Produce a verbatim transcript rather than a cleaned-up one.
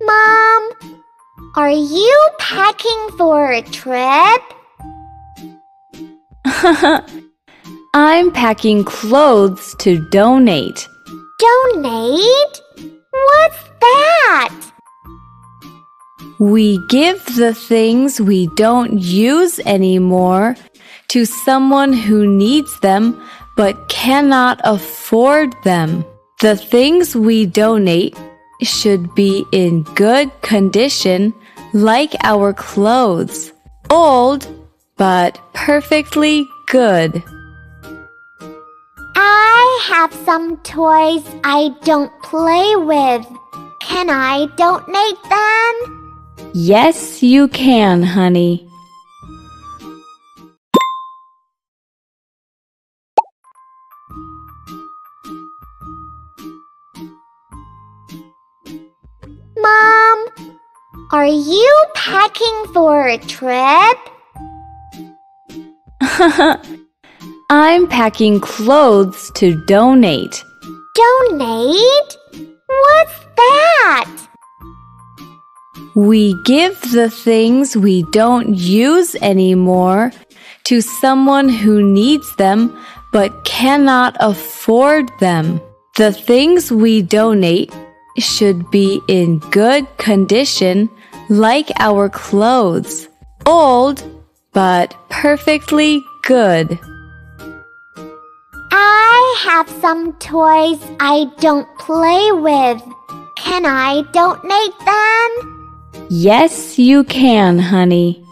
Mom, are you packing for a trip? I'm packing clothes to donate. Donate? What's that? We give the things we don't use anymore to someone who needs them but cannot afford them. The things we donate should be in good condition, like our clothes. Old, but perfectly good. I have some toys I don't play with. Can I donate them? Yes, you can, honey. Mom, are you packing for a trip? I'm packing clothes to donate. Donate? What's that? We give the things we don't use anymore to someone who needs them but cannot afford them. The things we donate should be in good condition, like our clothes. Old, but perfectly good. I have some toys I don't play with. Can I donate them? Yes, you can, honey.